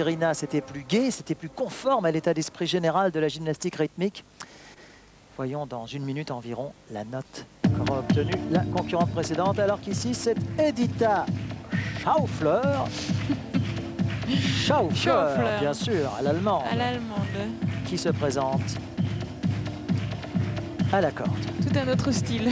Irina, c'était plus gai, c'était plus conforme à l'état d'esprit général de la gymnastique rythmique. Voyons dans une minute environ la note qu'aura obtenue la concurrente précédente, alors qu'ici c'est Edita Schaufler. Schaufler, bien sûr, à l'allemande. À l'allemande. Qui se présente à la corde. Tout un autre style.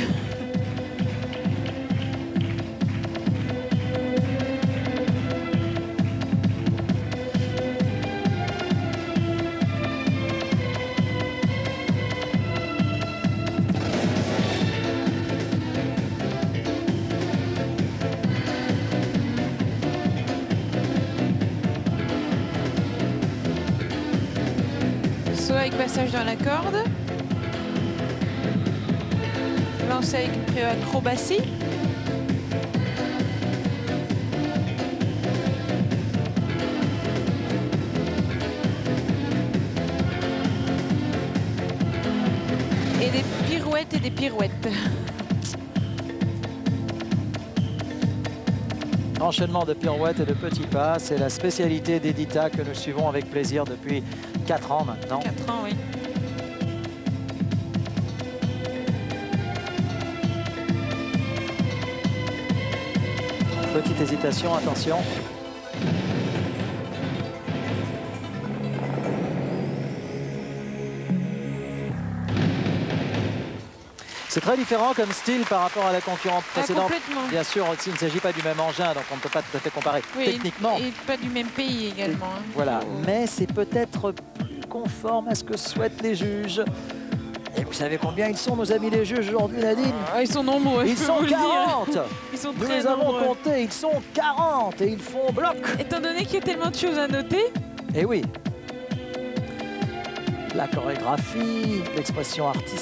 Avec passage dans la corde, lancé avec une pré-acrobatie. Et des pirouettes et des pirouettes. Enchaînement de pirouettes et de petits pas, c'est la spécialité d'Edita que nous suivons avec plaisir depuis 4 ans maintenant. 4 ans, oui. Petite hésitation, attention. C'est très différent comme style par rapport à la concurrente précédente. Ah, bien sûr, s'il ne s'agit pas du même engin, donc on ne peut pas tout à fait comparer techniquement. Et pas du même pays également. Hein. Voilà, mais c'est peut-être plus conforme à ce que souhaitent les juges. Et vous savez combien ils sont, nos amis les juges, aujourd'hui, Nadine? Ils sont nombreux, ils sont 40. Ils sont très nombreux. Nous avons compté, ils sont 40 et ils font bloc. Étant donné qu'il y a tellement de choses à noter. Eh oui. La chorégraphie, l'expression artistique.